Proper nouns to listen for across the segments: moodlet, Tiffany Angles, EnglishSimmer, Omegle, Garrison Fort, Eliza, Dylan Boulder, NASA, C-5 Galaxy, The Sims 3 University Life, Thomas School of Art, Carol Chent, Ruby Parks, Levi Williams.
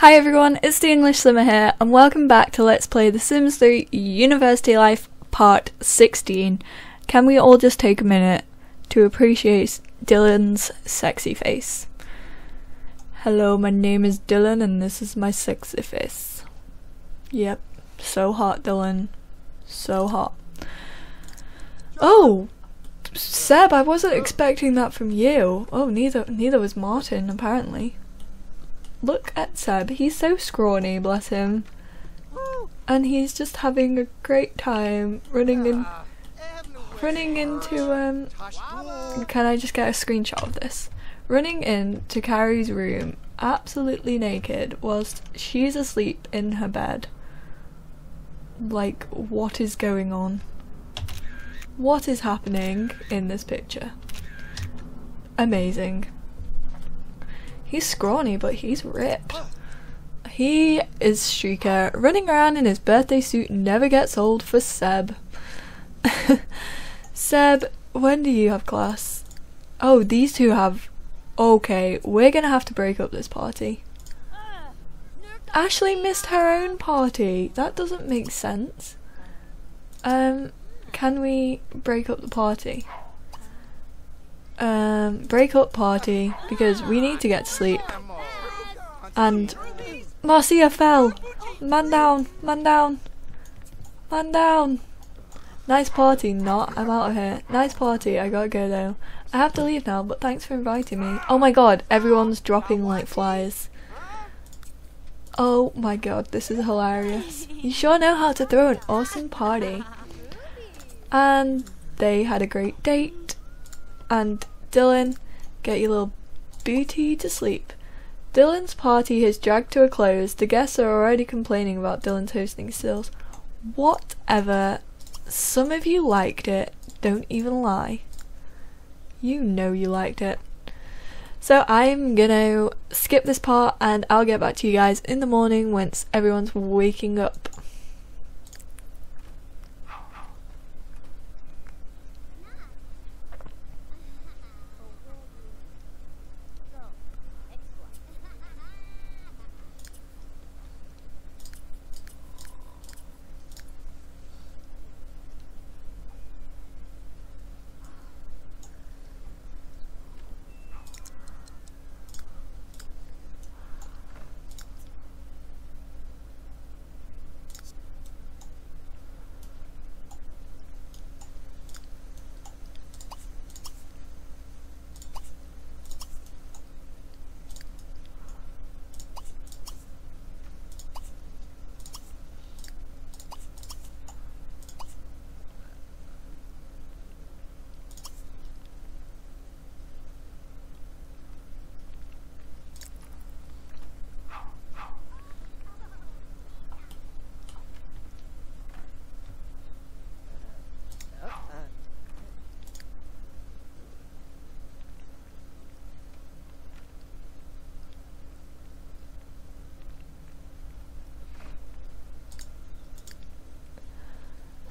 Hi everyone, it's the EnglishSimmer here and welcome back to Let's Play The Sims 3 University Life Part 16. Can we all just take a minute to appreciate Dylan's sexy face? Hello, my name is Dylan and this is my sexy face. Yep, so hot Dylan, so hot. Oh! Seb, I wasn't expecting that from you. Oh, neither was Martin, apparently. Look at Seb, he's so scrawny, bless him. And he's just having a great time running into can I just get a screenshot of this? Running into Carrie's room, absolutely naked, whilst she's asleep in her bed. Like, what is going on? What is happening in this picture? Amazing. He's scrawny, but he's ripped. He is streaker, running around in his birthday suit never gets old for Seb. Seb, when do you have class? Oh, these two have... Okay, we're gonna have to break up this party. Ashley missed her own party. That doesn't make sense. Can we break up the party? Break up party because we need to get to sleep. And Marcia fell. Man down. Nice party, not. I'm out of here. Nice party. I gotta go though. I have to leave now, but thanks for inviting me. Oh my god, everyone's dropping like flies. Oh my god, this is hilarious. You sure know how to throw an awesome party. And they had a great date. And Dylan, get your little booty to sleep. Dylan's party has dragged to a close. The guests are already complaining about Dylan's hosting skills. Whatever. Some of you liked it. Don't even lie. You know you liked it. So I'm gonna skip this part and I'll get back to you guys in the morning once everyone's waking up.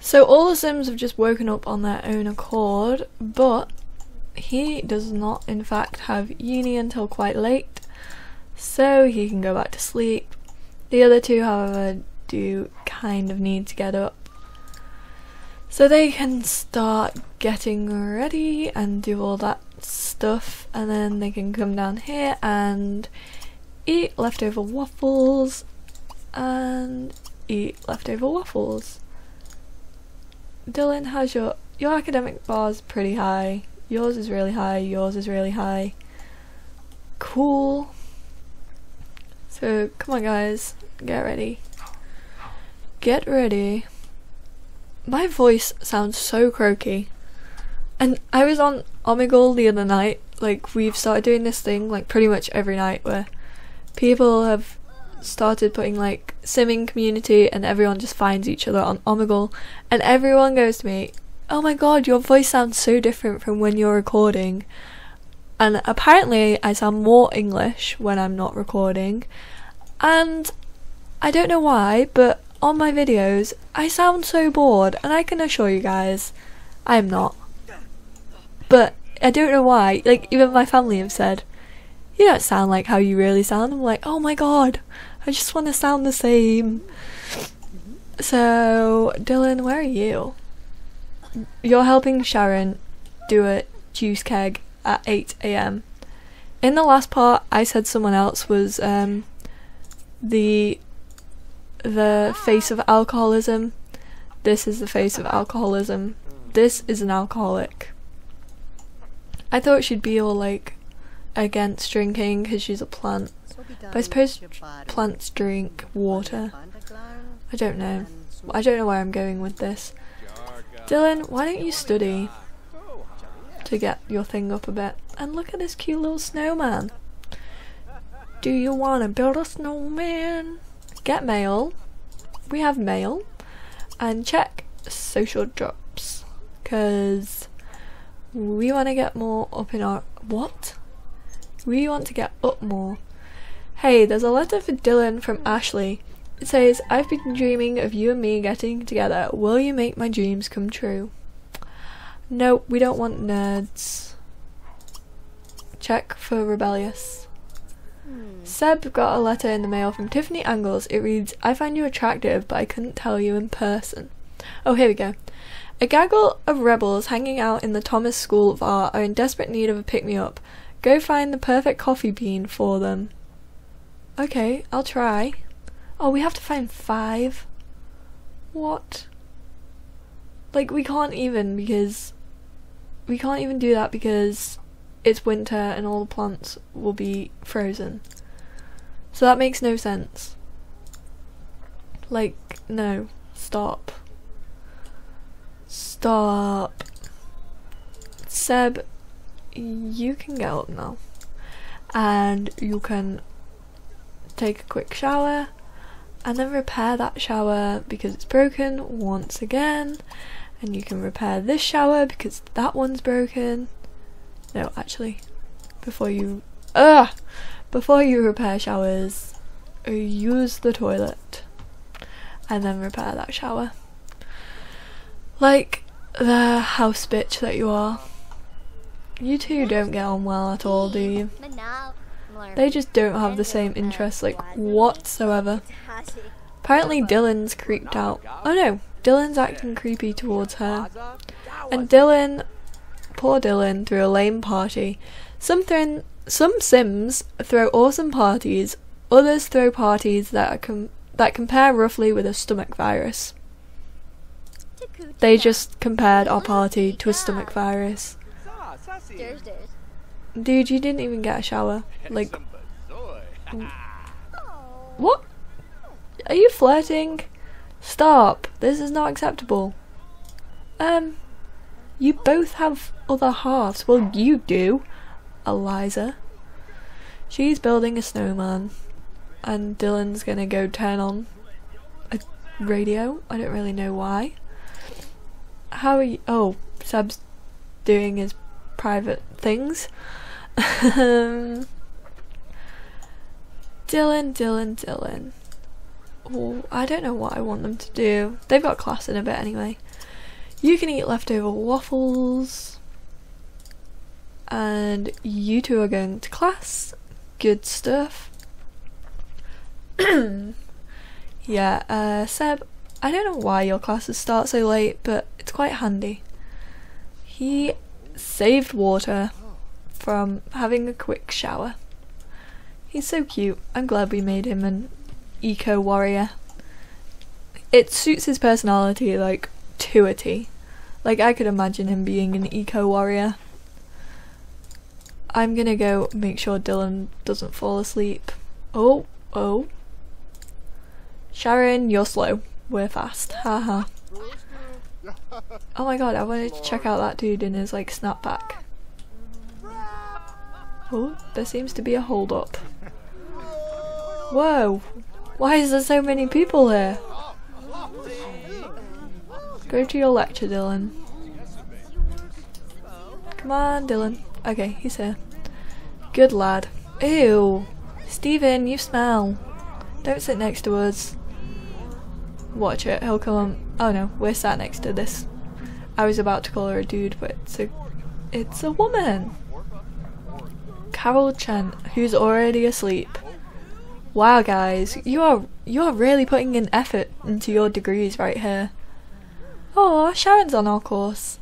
So all the Sims have just woken up on their own accord, but he does not in fact have uni until quite late, so he can go back to sleep. The other two, however, do kind of need to get up, so they can start getting ready and do all that stuff, and then they can come down here and eat leftover waffles, Dylan, how's your academic bar's pretty high. Yours is really high, yours is really high. Cool. So come on guys, get ready. Get ready. My voice sounds so croaky. And I was on Omegle the other night, like we've started doing this thing like pretty much every night where people have started putting like simming community and everyone just finds each other on Omegle, and everyone goes to me, oh my god, your voice sounds so different from when you're recording. And apparently I sound more English when I'm not recording, and I don't know why, but on my videos I sound so bored, and I can assure you guys I'm not, but I don't know why. Like even my family have said, you don't sound like how you really sound. I'm like, oh my god, I just want to sound the same. So, Dylan, where are you? You're helping Sharon do a juice keg at 8 a.m. In the last part, I said someone else was the face of alcoholism. This is the face of alcoholism. This is an alcoholic. I thought she'd be all like against drinking because she's a plant, but I suppose plants drink water. I don't know. I don't know where I'm going with this. Dylan, why don't you study to get your thing up a bit? And look at this cute little snowman. Do you want to build a snowman? Get mail. We have mail. And check social drops, because we want to get more up in our... What? We want to get up more. Hey, there's a letter for Dylan from Ashley. It says, I've been dreaming of you and me getting together. Will you make my dreams come true? No, we don't want nerds. Check for rebellious. Seb got a letter in the mail from Tiffany Angles. It reads, I find you attractive, but I couldn't tell you in person. Oh, here we go. A gaggle of rebels hanging out in the Thomas School of Art are in desperate need of a pick-me-up. Go find the perfect coffee bean for them. Okay, I'll try. Oh, we have to find 5? What? Like, we can't even because... We can't even do that because... it's winter and all the plants will be frozen, so that makes no sense. Like, no, stop. Seb, you can get up now and you can take a quick shower and then repair that shower because it's broken once again, and you can repair this shower because that one's broken. No, actually, before you repair showers, use the toilet and then repair that shower. Like the house bitch that you are. You two don't get on well at all, do you? They just don't have the same interests, like, whatsoever. Apparently Dylan's creeped out. Oh no, Dylan's acting creepy towards her. And Dylan... Poor Dylan threw a lame party. Some Sims throw awesome parties, others throw parties that compare roughly with a stomach virus. They just compared our party to a stomach virus. Dude, you didn't even get a shower. Like, what? Are you flirting? Stop. This is not acceptable. You both have other halves. Well, you do, Eliza. She's building a snowman, and Dylan's gonna go turn on a radio. I don't really know why. How are you? Oh, Seb's doing his private things. Dylan. Oh, I don't know what I want them to do. They've got class in a bit anyway. You can eat leftover waffles, and you two are going to class. Good stuff. Yeah, Seb, I don't know why your classes start so late, but it's quite handy. He saved water from having a quick shower. He's so cute. I'm glad we made him an eco-warrior. It suits his personality, like, to a T. Like, I could imagine him being an eco-warrior. I'm gonna go make sure Dylan doesn't fall asleep. Oh. Sharon, you're slow. We're fast. Haha. Oh my god, I wanted to check out that dude in his, like, snapback. Oh, there seems to be a hold up. Whoa. Why is there so many people here? Go to your lecture, Dylan. Come on, Dylan. Okay, he's here. Good lad. Ew. Stephen, you smell. Don't sit next to us. Watch it, he'll come on. Oh no, we're sat next to this. I was about to call her a dude, but it's a woman. Carol Chent, who's already asleep. Wow guys, you are really putting in effort into your degrees right here. Oh, Sharon's on our course.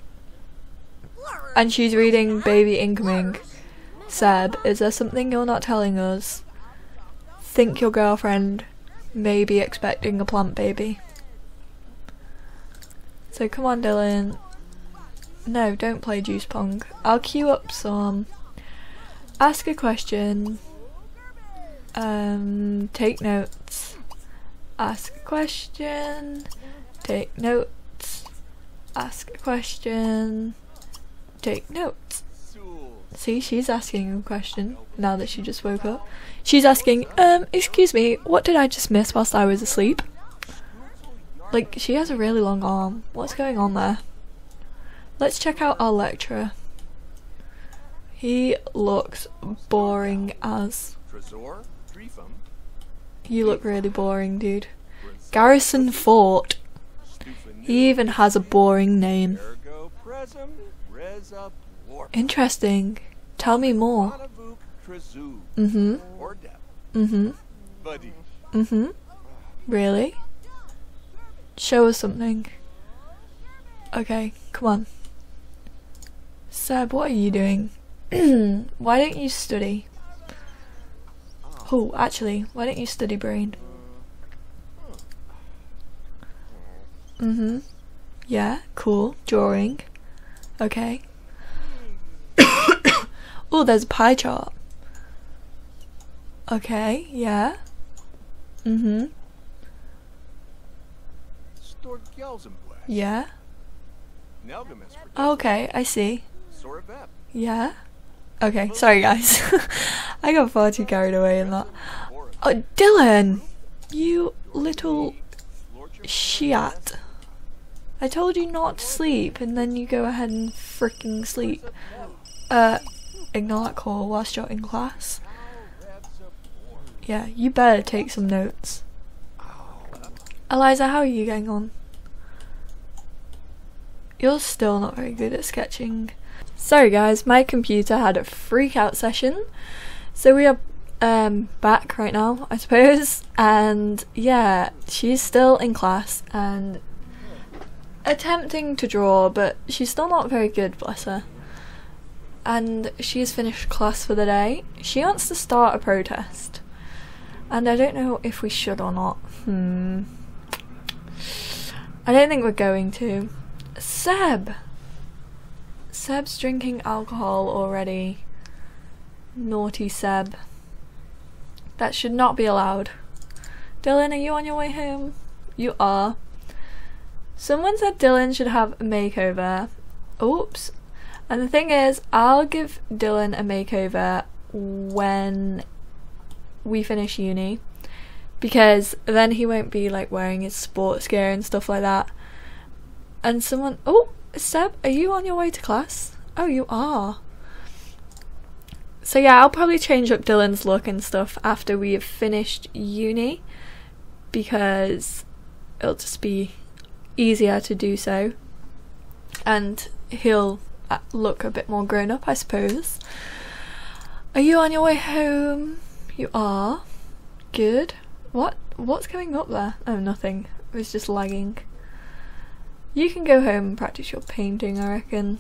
And she's reading Baby Incoming. Seb, is there something you're not telling us? Think your girlfriend may be expecting a plant baby. So come on Dylan. No, don't play juice pong. I'll queue up some. Ask a question. Take notes. Ask a question. Take notes. Ask a question. Take notes. See, she's asking a question now that she just woke up. She's asking, excuse me, what did I just miss whilst I was asleep? Like, she has a really long arm. What's going on there? Let's check out our lecturer. He looks boring as. You look really boring, dude. Garrison Fort. He even has a boring name. Interesting. Tell me more. Really? Show us something. Okay, come on. Seb, what are you doing? Why don't you study? Oh, actually, why don't you study brain? Yeah, cool. Drawing. Okay. Oh, there's a pie chart. Okay, yeah. Yeah. Okay, I see. Yeah. Okay, sorry guys. I got far too carried away in that. Oh, Dylan! You little shiat. I told you not to sleep and then you go ahead and freaking sleep. Ignore that call whilst you're in class. Yeah, you better take some notes. Eliza, how are you getting on? You're still not very good at sketching. Sorry guys, my computer had a freak out session, so we are back right now, I suppose, and yeah, she's still in class and attempting to draw, but she's still not very good, bless her. And she's finished class for the day. She wants to start a protest, and I don't know if we should or not. I don't think we're going to. Seb's drinking alcohol already. Naughty Seb. That should not be allowed. Dylan, are you on your way home? You are. Someone said Dylan should have a makeover. Oops. And the thing is, I'll give Dylan a makeover when we finish uni, because then he won't be like wearing his sports gear and stuff like that. And someone, oh, Seb, are you on your way to class? Oh, you are. So yeah, I'll probably change up Dylan's look and stuff after we have finished uni, because it'll just be easier to do so, and he'll look a bit more grown up, I suppose. Are you on your way home? You are. Good. What's going up there? Oh, nothing. It was just lagging. You can go home and practice your painting, I reckon.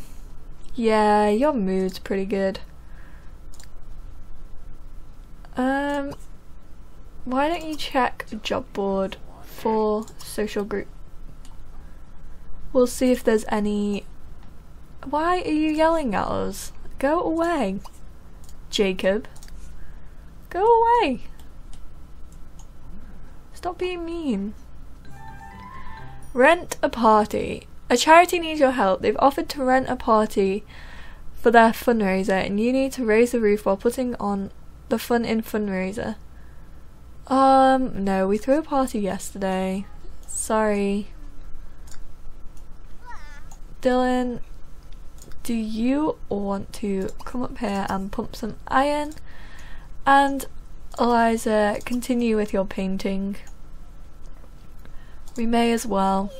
Yeah, your mood's pretty good. Why don't you check job board for social group? We'll see if there's any. Why are you yelling at us? Go away, Jacob. Go away. Stop being mean. Rent a party. A charity needs your help. They've offered to rent a party for their fundraiser, and you need to raise the roof while putting on the fun in fundraiser. No, we threw a party yesterday. Sorry. Dylan, do you want to come up here and pump some iron? And Eliza, continue with your painting. We may as well.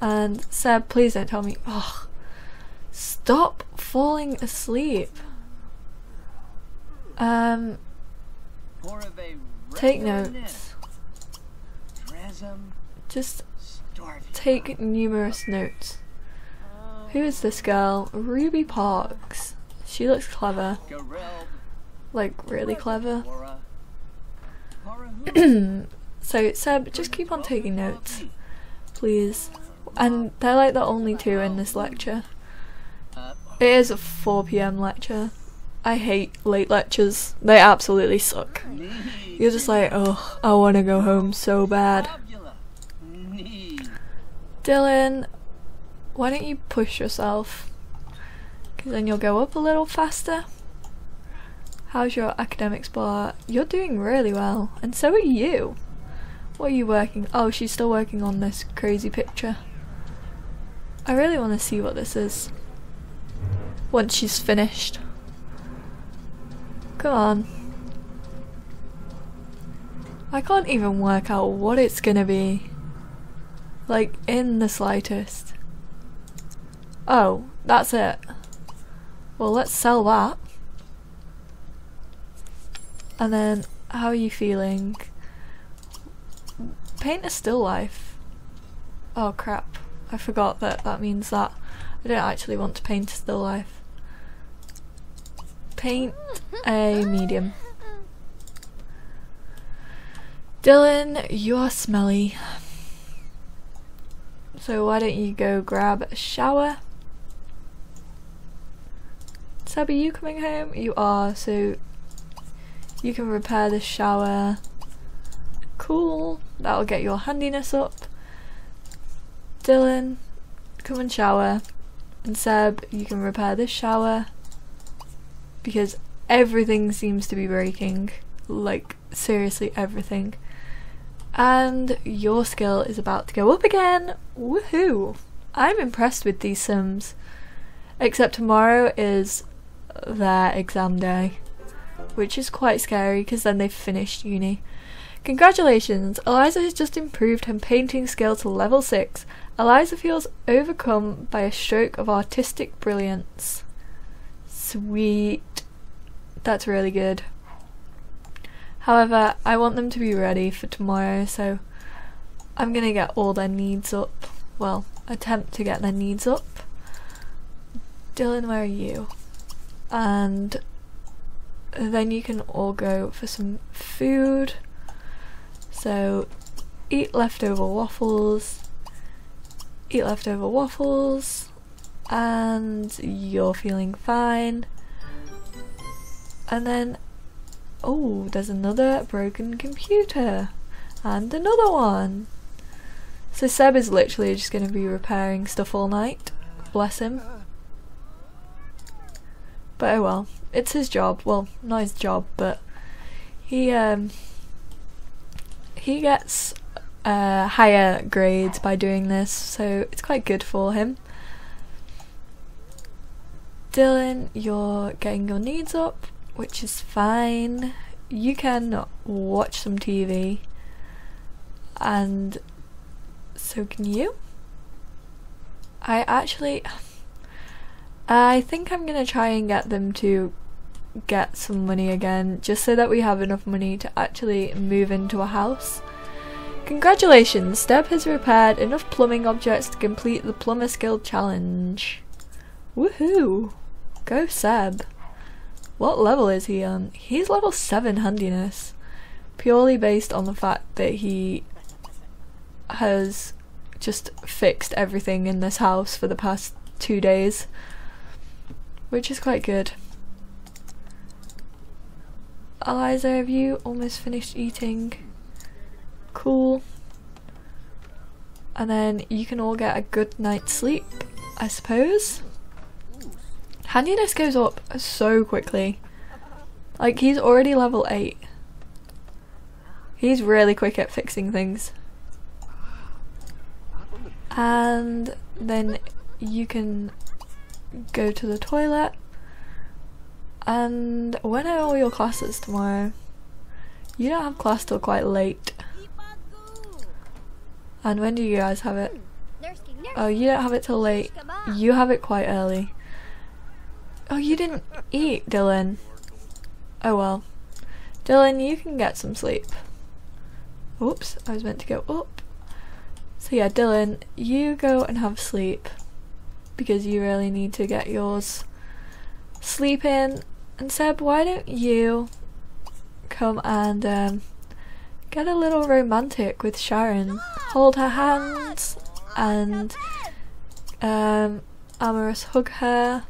And Seb, please don't tell me. Oh, Stop falling asleep. Take notes. Just take numerous notes. Who is this girl? Ruby Parks. She looks clever. Like, really clever. So, Seb, just keep on taking notes, please. And they're like the only two in this lecture. It is a 4 PM lecture. I hate late lectures. They absolutely suck. You're just like, oh, I want to go home so bad. Dylan, why don't you push yourself? Because then you'll go up a little faster. How's your academics bar? You're doing really well, and so are you. What are you working? Oh, she's still working on this crazy picture. I really want to see what this is once she's finished. Come on. I can't even work out what it's gonna be. Like, in the slightest. Oh, that's it. Well, let's sell that. And then, how are you feeling? Paint a still life. Oh crap, I forgot that that means that. I don't actually want to paint a still life. Paint a medium. Dylan, you're smelly. So why don't you go grab a shower? Seb, are you coming home? You are, so you can repair the shower. Cool, that'll get your handiness up. Dylan, come and shower. And Seb, you can repair this shower. Because everything seems to be breaking. Like, seriously, everything. And your skill is about to go up again. Woohoo! I'm impressed with these Sims. Except tomorrow is their exam day, which is quite scary because then they've finished uni. Congratulations! Eliza has just improved her painting skill to level 6. Eliza feels overcome by a stroke of artistic brilliance. Sweet. That's really good. However, I want them to be ready for tomorrow, so I'm gonna get all their needs up. Well, attempt to get their needs up. Dylan, where are you? And then you can all go for some food. So, eat leftover waffles, and you're feeling fine. And then, oh, there's another broken computer, and another one. So Seb is literally just going to be repairing stuff all night, bless him. But oh well, it's his job, well, not his job, but he gets higher grades by doing this, so it's quite good for him. Dylan, you're getting your needs up, which is fine. You can watch some TV, and so can you. I think I'm gonna try and get them to get some money again, just so that we have enough money to actually move into a house. Congratulations, Seb has repaired enough plumbing objects to complete the plumber skill challenge. Woohoo! Go Seb. What level is he on? He's level 7 handiness, purely based on the fact that he has just fixed everything in this house for the past 2 days, which is quite good. Eliza, have you almost finished eating? Cool. And then you can all get a good night's sleep, I suppose. Handiness goes up so quickly. Like, he's already level 8. He's really quick at fixing things. And then you can go to the toilet. And when are all your classes tomorrow? You don't have class till quite late. And when do you guys have it? Oh, you don't have it till late. You have it quite early. Oh, you didn't eat, Dylan. Oh well. Dylan, you can get some sleep. Oops, I was meant to go up. So yeah, Dylan, you go and have sleep, because you really need to get yours sleep in. And Seb, why don't you come and get a little romantic with Sharon, hold her hands and amorous hug her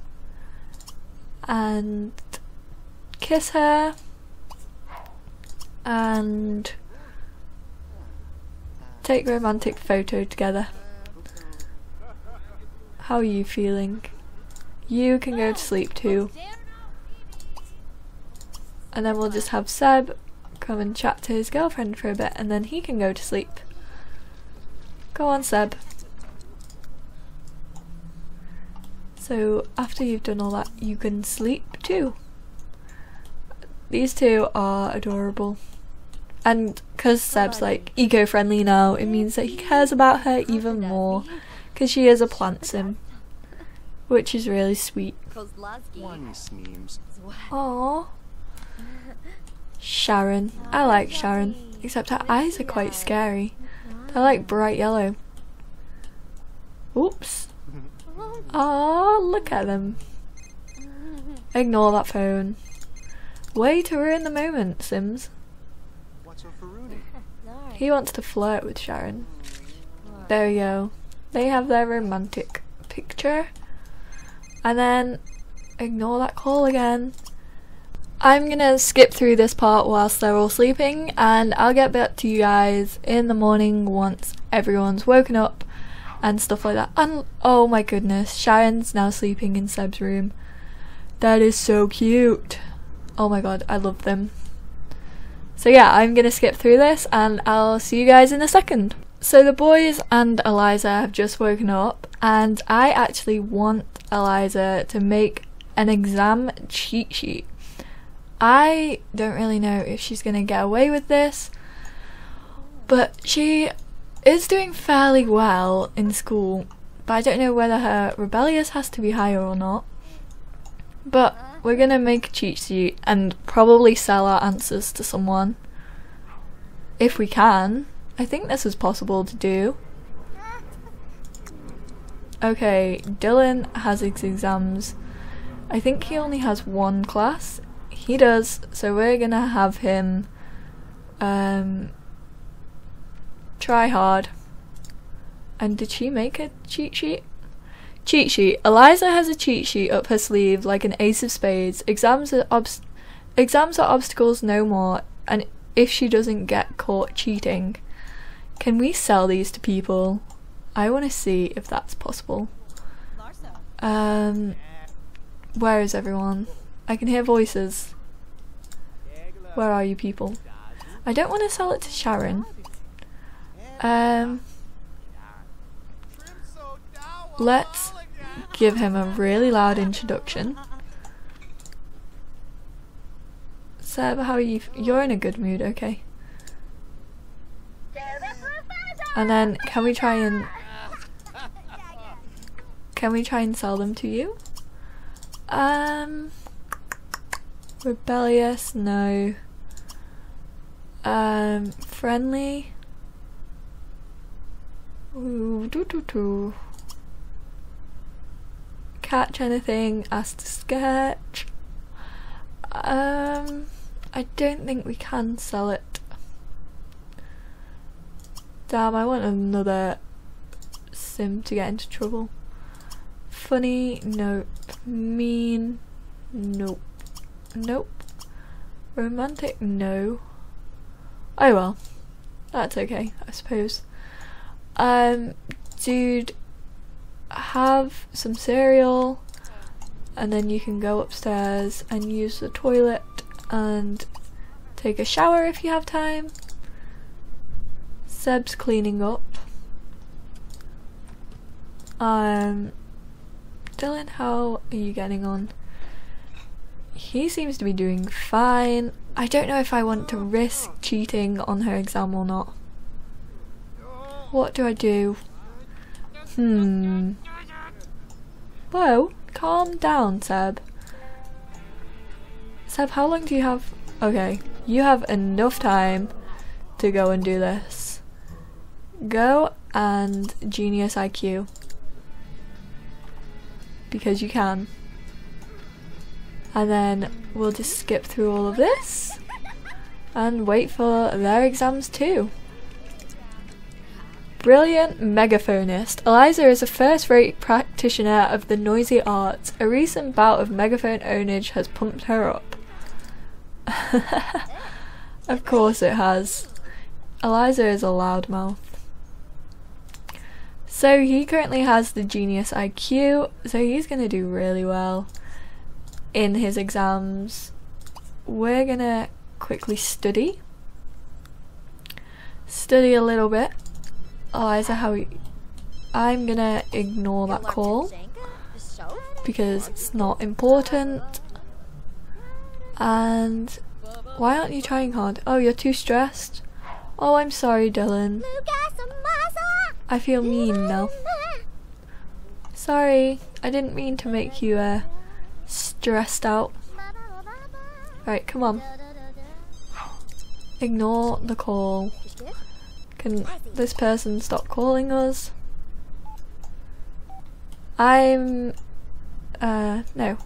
and kiss her and take a romantic photo together. How are you feeling? You can go to sleep too. And then we'll just have Seb come and chat to his girlfriend for a bit and then he can go to sleep. Go on, Seb. So after you've done all that, you can sleep too. These two are adorable. And because Seb's like eco-friendly now, it means that he cares about her even more, because she is a plant sim, which is really sweet. Aww. Sharon. I like Sharon, except her eyes are quite scary. They're like bright yellow. Oops. Aww, look at them. Ignore that phone. Way to ruin the moment, Sims. He wants to flirt with Sharon. There we go. They have their romantic picture. And then ignore that call again. I'm gonna skip through this part whilst they're all sleeping, and I'll get back to you guys in the morning once everyone's woken up and stuff like that. And oh my goodness, Sharon's now sleeping in Seb's room. That is so cute. Oh my god, I love them. So yeah, I'm gonna skip through this and I'll see you guys in a second. So the boys and Eliza have just woken up, and I actually want Eliza to make an exam cheat sheet. I don't really know if she's gonna get away with this, but she is doing fairly well in school, but I don't know whether her rebellious has to be higher or not. But we're gonna make a cheat sheet and probably sell our answers to someone if we can. I think this is possible to do. Okay, Dylan has his exams. I think he only has one class. He does, so we're gonna have him try hard. And did she make a cheat sheet? Cheat sheet. Eliza has a cheat sheet up her sleeve like an ace of spades. Exams are obstacles no more, and if she doesn't get caught cheating. Can we sell these to people? I want to see if that's possible. Where is everyone? I can hear voices. Where are you people? I don't want to sell it to Sharon. Let's give him a really loud introduction. Seb, how are you? You're in a good mood, okay. And then can we try and sell them to you? Rebellious, no. Friendly. Ooh, doo doo doo. Catch anything, ask to sketch. I don't think we can sell it. Damn, I want another sim to get into trouble. Funny, nope. Mean, nope. Nope. Romantic, no. Oh well, that's okay, I suppose. Dude, have some cereal, and then you can go upstairs and use the toilet and take a shower if you have time. Seb's cleaning up. Dylan, how are you getting on? He seems to be doing fine. I don't know if I want to risk cheating on her exam or not. What do I do? Whoa, calm down, Seb. Seb, how long do you have? Okay, you have enough time to go and do this. Go and genius IQ. Because you can. And then we'll just skip through all of this and wait for their exams too. Brilliant megaphonist. Eliza is a first-rate practitioner of the noisy arts. A recent bout of megaphone ownage has pumped her up. Of course it has. Eliza is a loudmouth. So he currently has the genius IQ, so he's gonna do really well in his exams. We're gonna quickly study. Study a little bit. Eliza, how I'm gonna ignore that call because it's not important. And why aren't you trying hard? Oh, you're too stressed. Oh, I'm sorry, Dylan. I feel mean now. Sorry, I didn't mean to make you stressed out. Right, come on. Ignore the call. Can this person stop calling us? I'm... no.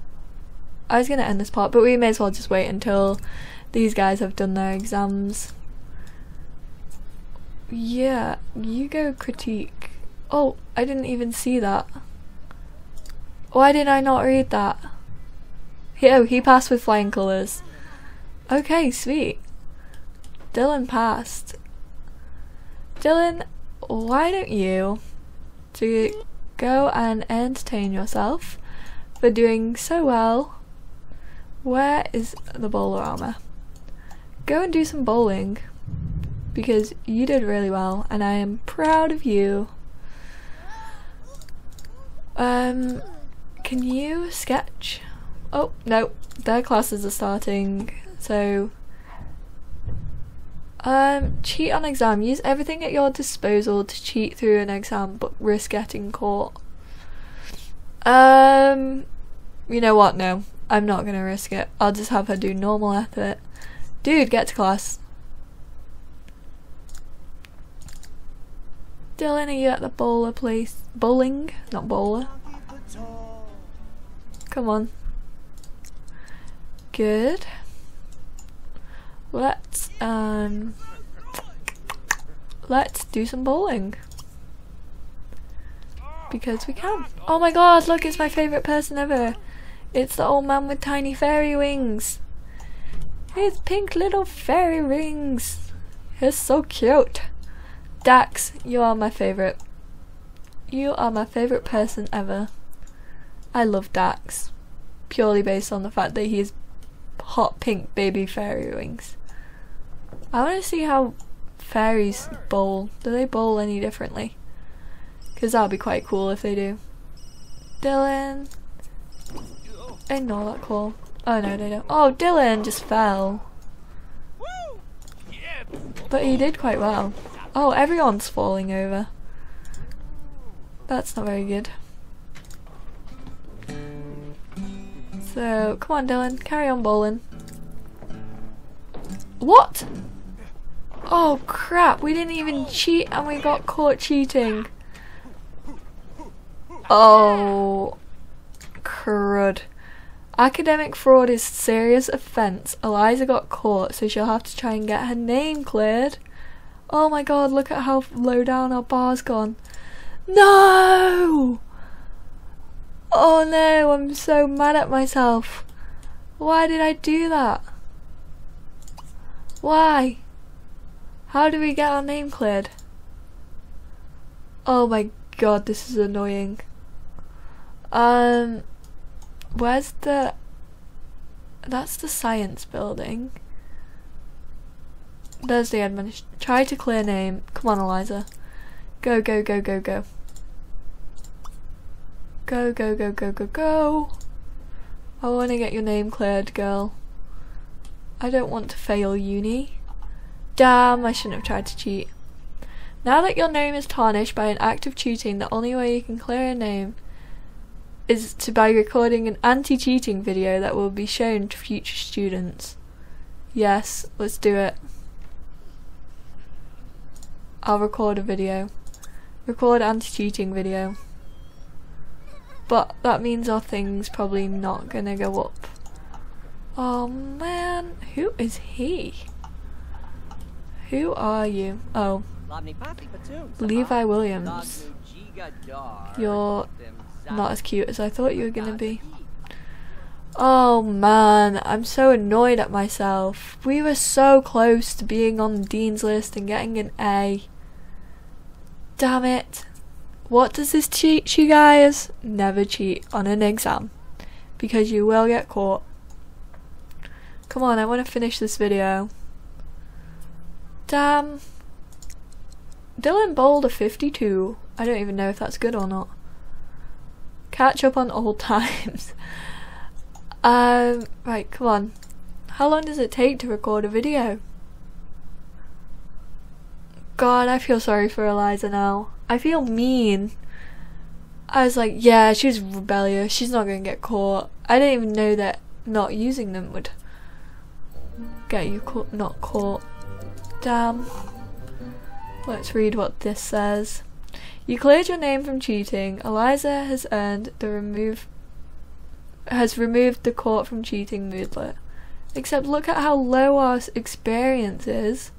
I was gonna end this part, but we may as well just wait until these guys have done their exams. Yeah, you go critique. Oh, I didn't even see that. Why did I not read that? Oh, he passed with flying colours. Okay, sweet. Dylan passed. Dylan, why don't you go and entertain yourself for doing so well? Where is the bowlerama? Go and do some bowling because you did really well and I am proud of you. Can you sketch? Oh, no, their classes are starting, so... cheat on exam. Use everything at your disposal to cheat through an exam, but risk getting caught. You know what, no. I'm not gonna risk it. I'll just have her do normal effort. Dude, get to class. Dylan, are you at the bowler place? Bowling? Not bowler. Come on. Good. Let's do some bowling because we can. Oh my god, look, it's my favorite person ever. It's the old man with tiny fairy wings. His pink little fairy wings. He's so cute. Dax, you are my favorite. You are my favorite person ever. I love Dax purely based on the fact that he is hot pink baby fairy wings. I want to see how fairies bowl. Do they bowl any differently? Because that would be quite cool if they do. Dylan. Ignore that call. Oh no, they don't. Oh, Dylan just fell. But he did quite well. Oh, everyone's falling over. That's not very good. So, come on Dylan, carry on bowling. What? Oh crap, we didn't even cheat and we got caught cheating. Oh, crud. Academic fraud is serious offence. Eliza got caught, so she'll have to try and get her name cleared. Oh my god, look at how low down our bar's gone. No! Oh no, I'm so mad at myself. Why did I do that? Why? How do we get our name cleared? Oh my god, this is annoying. Where's the... That's the science building. There's the admin. Try to clear name. Come on, Eliza. Go, go, go, go, go. Go, go, go, go, go, go. I want to get your name cleared, girl. I don't want to fail uni. Damn, I shouldn't have tried to cheat. Now that your name is tarnished by an act of cheating, the only way you can clear a name is to by recording an anti-cheating video that will be shown to future students. Yes, let's do it. I'll record a video. Record anti-cheating video. But that means our thing's probably not gonna go up. Oh man, who is he? Who are you? Oh. Levi Williams. You're not as cute as I thought you were gonna be. Oh man, I'm so annoyed at myself. We were so close to being on the Dean's List and getting an A. Damn it. What does this teach you guys? Never cheat on an exam, because you will get caught. Come on, I want to finish this video. Damn. Dylan Boulder 52. I don't even know if that's good or not. Catch up on old times. Right, come on. How long does it take to record a video? God, I feel sorry for Eliza now. I feel mean. I was like, yeah, she's rebellious. She's not going to get caught. I didn't even know that not using them would get you caught, not caught. Damn. Let's read what this says. You cleared your name from cheating. Eliza has earned the removed the caught from cheating moodlet. Except look at how low our experience is.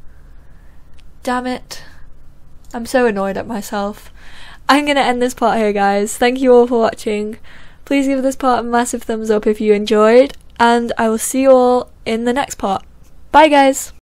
Damn it. I'm so annoyed at myself. I'm gonna end this part here, guys. Thank you all for watching. Please give this part a massive thumbs up if you enjoyed, and I will see you all in the next part. Bye, guys!